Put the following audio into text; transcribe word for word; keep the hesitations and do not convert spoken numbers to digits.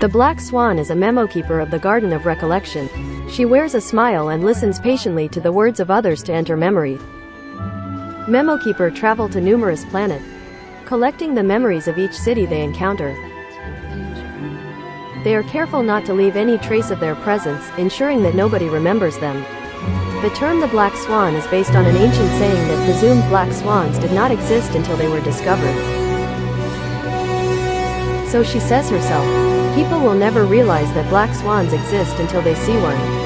The black swan is a memokeeper of the Garden of Recollection. She wears a smile and listens patiently to the words of others to enter memory. Memokeeper travel to numerous planets, collecting the memories of each city they encounter. They are careful not to leave any trace of their presence, ensuring that nobody remembers them. The term the black swan is based on an ancient saying that presumed black swans did not exist until they were discovered. So she says herself, people will never realize that black swans exist until they see one.